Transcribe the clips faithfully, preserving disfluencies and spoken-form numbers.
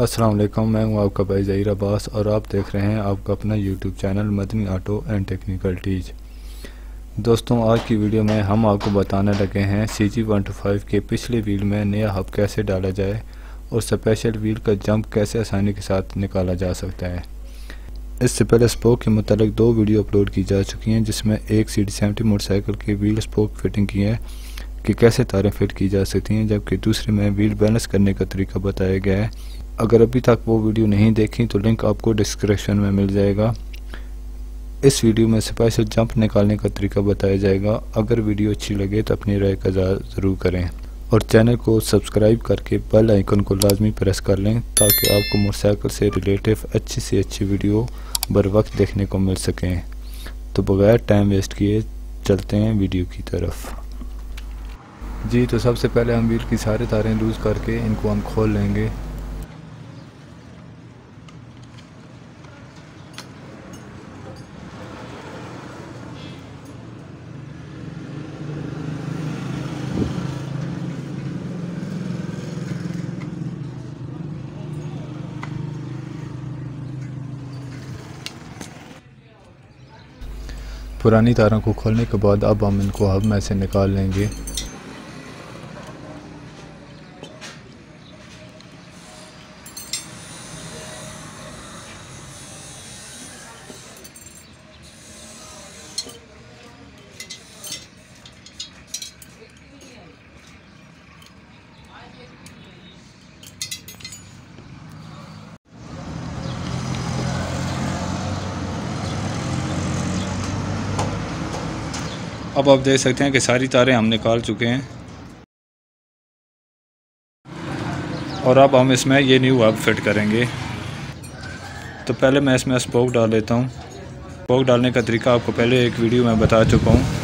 अस्सलाम वालेकुम, मैं हूँ आपका भाई ज़हीर अब्बास और आप देख रहे हैं आपका अपना YouTube channel Madani auto and technical teach. दोस्तों, आज की वीडियो में हम आपको बताने लगे हैं C G one two five के पिछले व्हील में नया हब कैसे डाला जाए और स्पेशल व्हील का जंप कैसे आसानी के साथ निकाला जा सकता है। इससे पहले स्पोक के मतलब दो वीडियो अपलोड की जा चुकी हैं, जिसमें एक सी डी सेवेंटी मोटरसाइकिल की व्हील स्पोक फिटिंग की है कि कैसे तारें फिट की जा सकती हैं, जबकि दूसरे में व्हील बैलेंस करने का तरीका बताया गया है। अगर अभी तक वो वीडियो नहीं देखी तो लिंक आपको डिस्क्रिप्शन में मिल जाएगा। इस वीडियो में स्पेशल जंप निकालने का तरीका बताया जाएगा। अगर वीडियो अच्छी लगे तो अपनी राय का इज़हार ज़रूर करें और चैनल को सब्सक्राइब करके बेल आइकन को लाजमी प्रेस कर लें ताकि आपको मोटरसाइकिल से रिलेटिव अच्छी से अच्छी वीडियो बर वक्त देखने को मिल सकें। तो बगैर टाइम वेस्ट किए चलते हैं वीडियो की तरफ। जी तो सबसे पहले हम व्हील की सारे तारें लूज़ करके इनको हम खोल लेंगे। पुरानी तारों को खोलने के बाद अब हम इनको हब में से निकाल लेंगे। अब आप देख सकते हैं कि सारी तारें हम निकाल चुके हैं और अब हम इसमें ये न्यू हब फिट करेंगे। तो पहले मैं इसमें स्पोक डाल लेता हूँ। स्पोक डालने का तरीका आपको पहले एक वीडियो में बता चुका हूँ।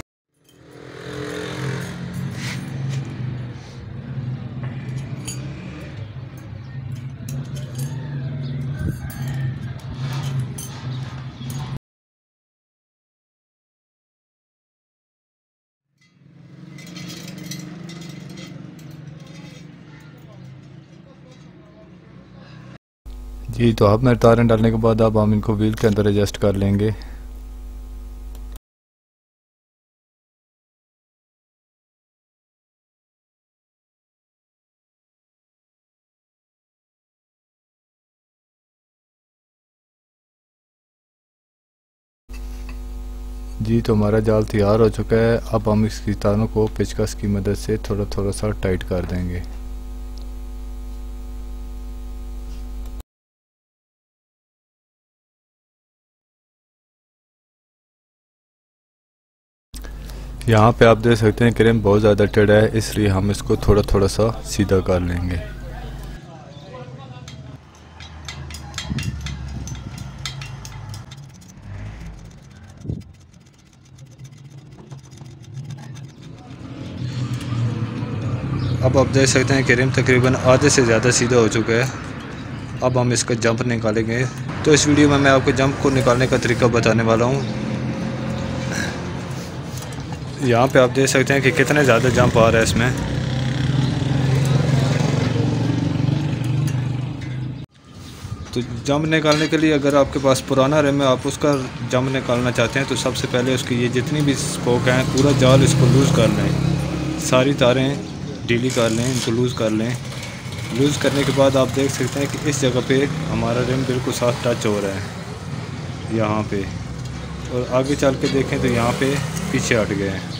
जी तो आप में तारें डालने के बाद अब हम इनको व्हील के अंदर एडजस्ट कर लेंगे। जी तो हमारा जाल तैयार हो चुका है। अब हम इसकी तारों को पेचकस की मदद से थोड़ा थोड़ा सा टाइट कर देंगे। यहाँ पे आप देख सकते हैं क्रेन बहुत ज़्यादा टेढ़ा है, इसलिए हम इसको थोड़ा थोड़ा सा सीधा कर लेंगे। अब आप देख सकते हैं क्रेन तकरीबन आधे से ज़्यादा सीधा हो चुका है। अब हम इसका जंप निकालेंगे। तो इस वीडियो में मैं आपको जंप को निकालने का तरीका बताने वाला हूँ। यहाँ पे आप देख सकते हैं कि कितने ज़्यादा जंप आ रहा है इसमें। तो जंप निकालने के लिए अगर आपके पास पुराना रिम है, आप उसका जंप निकालना चाहते हैं, तो सबसे पहले उसकी ये जितनी भी स्पोक हैं पूरा जाल इसको लूज़ कर लें। सारी तारें ढीली कर लें, इनको लूज़ कर लें। लूज़ करने के बाद आप देख सकते हैं कि इस जगह पे हमारा रिम बिल्कुल साथ टच हो रहा है यहाँ पर, और आगे चल के देखें तो यहाँ पे पीछे हट गए हैं।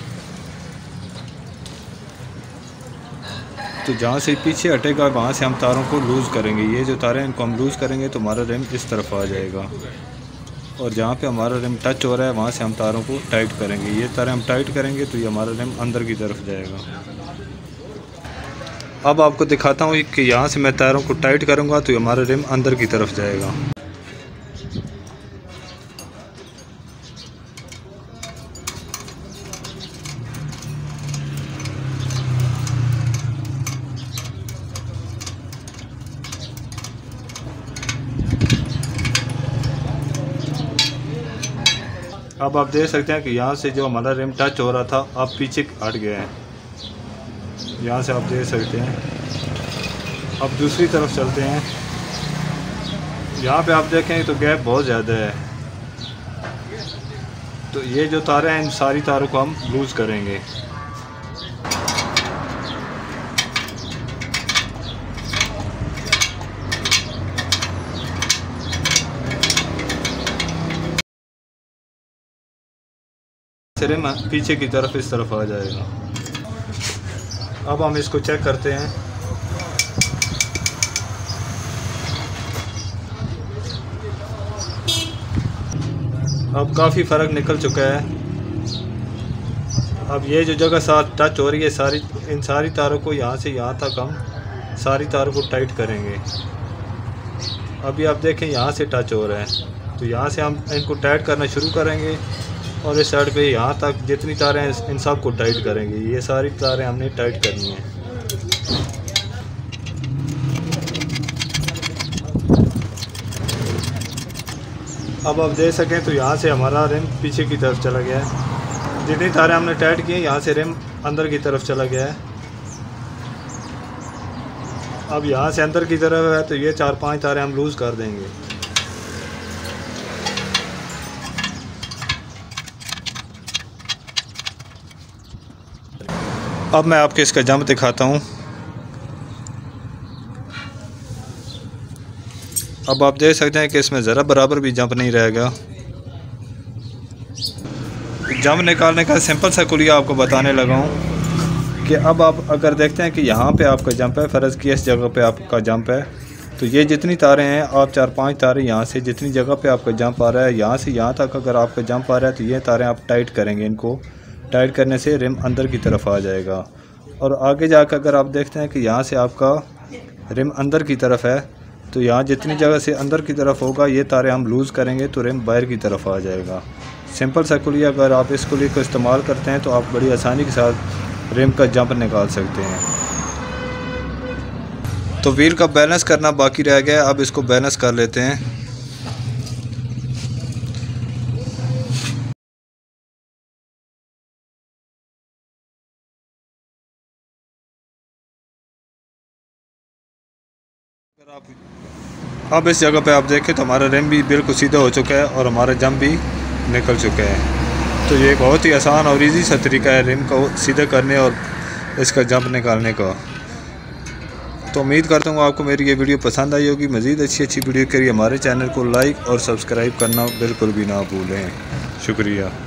तो जहाँ से पीछे हटेगा वहाँ से हम तारों को लूज़ करेंगे। ये जो तारें हैं इनको हम लूज़ करेंगे तो हमारा रिम इस तरफ आ जाएगा, और जहाँ पे हमारा रिम टच हो रहा है वहाँ से हम तारों को टाइट करेंगे। ये तारें हम टाइट करेंगे तो ये हमारा रिम अंदर की तरफ जाएगा। अब आपको दिखाता हूँ कि यहाँ से मैं तारों को टाइट करूँगा तो ये हमारा रिम अंदर की तरफ जाएगा। अब आप देख सकते हैं कि यहाँ से जो हमारा रिम टच हो रहा था अब पीछे हट गया है। यहाँ से आप देख सकते हैं। अब दूसरी तरफ चलते हैं। यहाँ पे आप देखें तो गैप बहुत ज़्यादा है, तो ये जो तारे हैं इन सारी तारों को हम लूज़ करेंगे। सिरेम पीछे की तरफ इस तरफ आ जाएगा। अब हम इसको चेक करते हैं। अब काफ़ी फ़र्क निकल चुका है। अब ये जो जगह साथ टच हो रही है सारी, इन सारी तारों को यहाँ से यहाँ तक हम सारी तारों को टाइट करेंगे। अभी आप देखें यहाँ से टच हो रहा है, तो यहाँ से हम इनको टाइट करना शुरू करेंगे और इस साइड पे यहाँ तक जितनी तारें हैं इन सब को टाइट करेंगे। ये सारी तारें हमने टाइट करनी है। अब आप देख सकें तो यहाँ से हमारा रिम पीछे की तरफ चला गया है। जितनी तारें हमने टाइट की हैं यहाँ से रिम अंदर की तरफ चला गया है। अब यहाँ से अंदर की तरफ है, तो ये चार पांच तारें हम लूज़ कर देंगे। अब मैं आपको इसका जंप दिखाता हूँ। अब आप देख सकते हैं कि इसमें ज़रा बराबर भी जंप नहीं रहेगा। जंप निकालने का सिंपल सा कुलिया आपको बताने लगा हूँ कि अब आप अगर देखते हैं कि यहाँ पे आपका जंप है, फ़र्ज़ किया इस जगह पे आपका जंप है, तो ये जितनी तारें हैं आप चार पांच तारे यहाँ से जितनी जगह पे आपका जंप आ रहा है यहाँ से यहाँ तक अगर आपका जंप आ रहा है तो ये तारें आप टाइट करेंगे। इनको टाइट करने से रिम अंदर की तरफ आ जाएगा। और आगे जाकर अगर आप देखते हैं कि यहाँ से आपका रिम अंदर की तरफ है, तो यहाँ जितनी जगह से अंदर की तरफ होगा ये तारे हम लूज़ करेंगे तो रिम बाहर की तरफ आ जाएगा। सिंपल सा कुलिया, अगर आप इस कुलिया को इस्तेमाल करते हैं तो आप बड़ी आसानी के साथ रिम का जंप निकाल सकते हैं। तो व्हील का बैलेंस करना बाकी रह गया, अब इसको बैलेंस कर लेते हैं। अब इस जगह पे आप देखें तो हमारा रिम भी बिल्कुल सीधा हो चुका है और हमारा जंप भी निकल चुका है। तो ये बहुत ही आसान और इजी सा तरीका है रिम को सीधा करने और इसका जंप निकालने का। तो उम्मीद करता हूँ आपको मेरी ये वीडियो पसंद आई होगी। मज़ीद अच्छी अच्छी वीडियो के लिए हमारे चैनल को लाइक और सब्सक्राइब करना बिल्कुल भी ना भूलें। शुक्रिया।